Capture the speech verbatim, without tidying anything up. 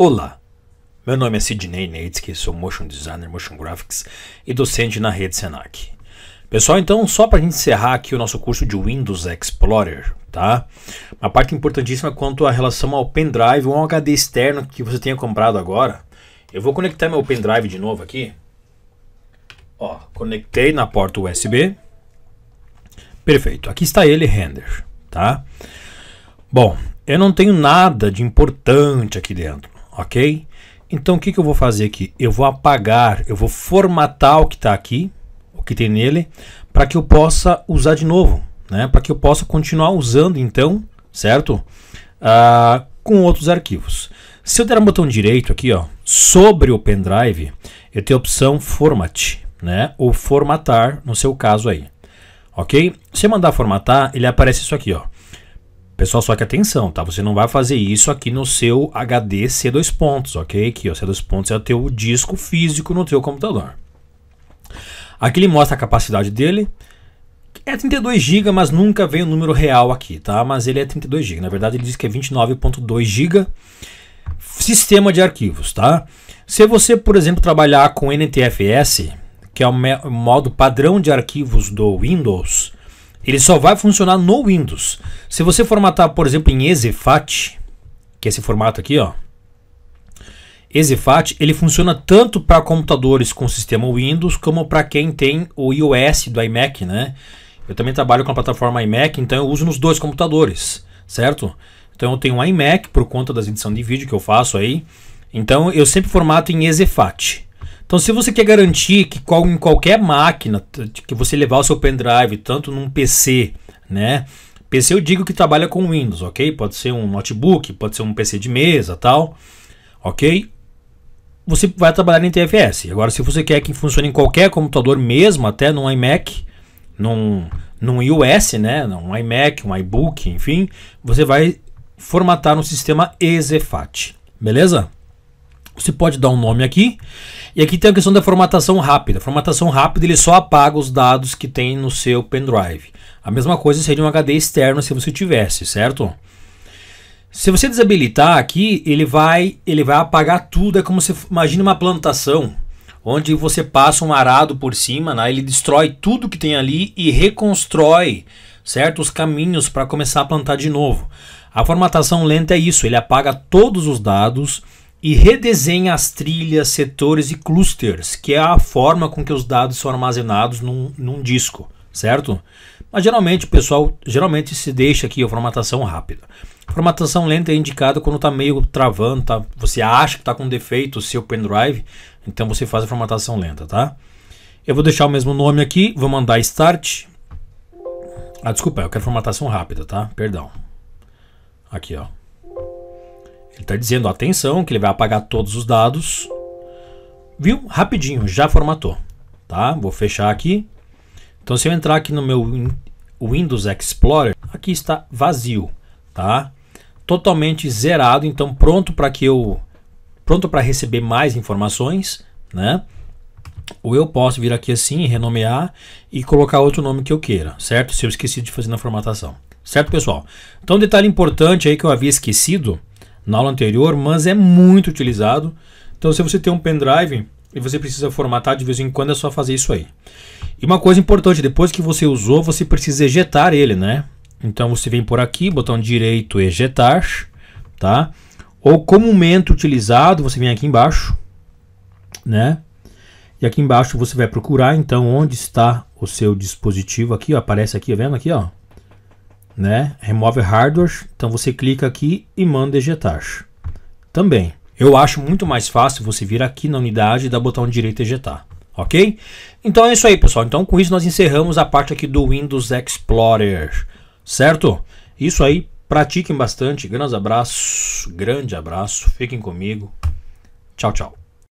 Olá, meu nome é Sidney Neitzke, sou Motion Designer, Motion Graphics e docente na rede Senac. Pessoal, então, só para a gente encerrar aqui o nosso curso de Windows Explorer, tá? Uma parte importantíssima quanto à relação ao pendrive ou um H D externo que você tenha comprado agora. Eu vou conectar meu pendrive de novo aqui. Ó, conectei na porta U S B. Perfeito, aqui está ele, render, tá? Bom, eu não tenho nada de importante aqui dentro, ok? Então o que, que eu vou fazer aqui? Eu vou apagar, eu vou formatar o que está aqui, o que tem nele, para que eu possa usar de novo, né? Para que eu possa continuar usando então, certo? Ah, com outros arquivos. Se eu der um botão direito aqui, ó, sobre o pendrive, eu tenho a opção Format, né? Ou formatar, no seu caso aí, ok? Se eu mandar formatar, ele aparece isso aqui, ó. Pessoal, só que atenção, tá? Você não vai fazer isso aqui no seu H D C dois pontos, ok? Aqui, ó, C dois pontos é o teu disco físico no teu computador. Aqui ele mostra a capacidade dele. É trinta e dois gigas, mas nunca vem o número real aqui, tá? Mas ele é trinta e dois gigas. Na verdade, ele diz que é vinte e nove vírgula dois gigas. Sistema de arquivos, tá? Se você, por exemplo, trabalhar com N T F S, que é o modo padrão de arquivos do Windows, ele só vai funcionar no Windows. Se você formatar, por exemplo, em exFAT, que é esse formato aqui, ó, exFAT, ele funciona tanto para computadores com sistema Windows como para quem tem o iOS do iMac, né? Eu também trabalho com a plataforma iMac, então eu uso nos dois computadores, certo? Então eu tenho um iMac por conta das edições de vídeo que eu faço aí. Então eu sempre formato em exFAT. Então, se você quer garantir que em qualquer máquina que você levar o seu pendrive, tanto num P C, né? P C eu digo que trabalha com Windows, ok? Pode ser um notebook, pode ser um P C de mesa, tal, ok? Você vai trabalhar em N T F S. Agora, se você quer que funcione em qualquer computador mesmo, até num iMac, num, num iOS, né? Um iMac, um iBook, enfim, você vai formatar no sistema exFAT, beleza? Você pode dar um nome aqui. E aqui tem a questão da formatação rápida. A formatação rápida, ele só apaga os dados que tem no seu pendrive. A mesma coisa seria um H D externo se você tivesse, certo? Se você desabilitar aqui, ele vai, ele vai apagar tudo. É como se, imagina uma plantação, onde você passa um arado por cima, né? Ele destrói tudo que tem ali e reconstrói, certo? Os caminhos para começar a plantar de novo. A formatação lenta é isso, ele apaga todos os dados e redesenha as trilhas, setores e clusters, que é a forma com que os dados são armazenados num, num disco, certo? Mas geralmente o pessoal geralmente se deixa aqui a formatação rápida. Formatação lenta é indicada quando está meio travando, tá? Você acha que está com defeito o seu pendrive, então você faz a formatação lenta, tá? Eu vou deixar o mesmo nome aqui, vou mandar Start. Ah, desculpa, eu quero formatação rápida, tá? Perdão. Aqui, ó. Ele está dizendo, ó, atenção, que ele vai apagar todos os dados. Viu? Rapidinho, já formatou. Tá? Vou fechar aqui. Então, se eu entrar aqui no meu Windows Explorer, aqui está vazio. Tá? Totalmente zerado, então pronto para que eu... Pronto para receber mais informações, né? Ou eu posso vir aqui assim, renomear e colocar outro nome que eu queira, certo? Se eu esqueci de fazer na formatação. Certo, pessoal? Então, um detalhe importante aí que eu havia esquecido na aula anterior, mas é muito utilizado. Então, se você tem um pendrive e você precisa formatar de vez em quando, é só fazer isso aí. E uma coisa importante, depois que você usou, você precisa ejetar ele, né? Então, você vem por aqui, botão direito, ejetar, tá? Ou comumente utilizado, você vem aqui embaixo, né? E aqui embaixo você vai procurar, então, onde está o seu dispositivo aqui, ó, aparece aqui, vendo aqui, ó. Né? Remove hardware, então você clica aqui e manda ejetar. Também, eu acho muito mais fácil você vir aqui na unidade e dar botão direito ejetar, ok? Então é isso aí, pessoal. Então com isso nós encerramos a parte aqui do Windows Explorer, certo? Isso aí, pratiquem bastante. Grande abraço, grande abraço, fiquem comigo. Tchau, tchau.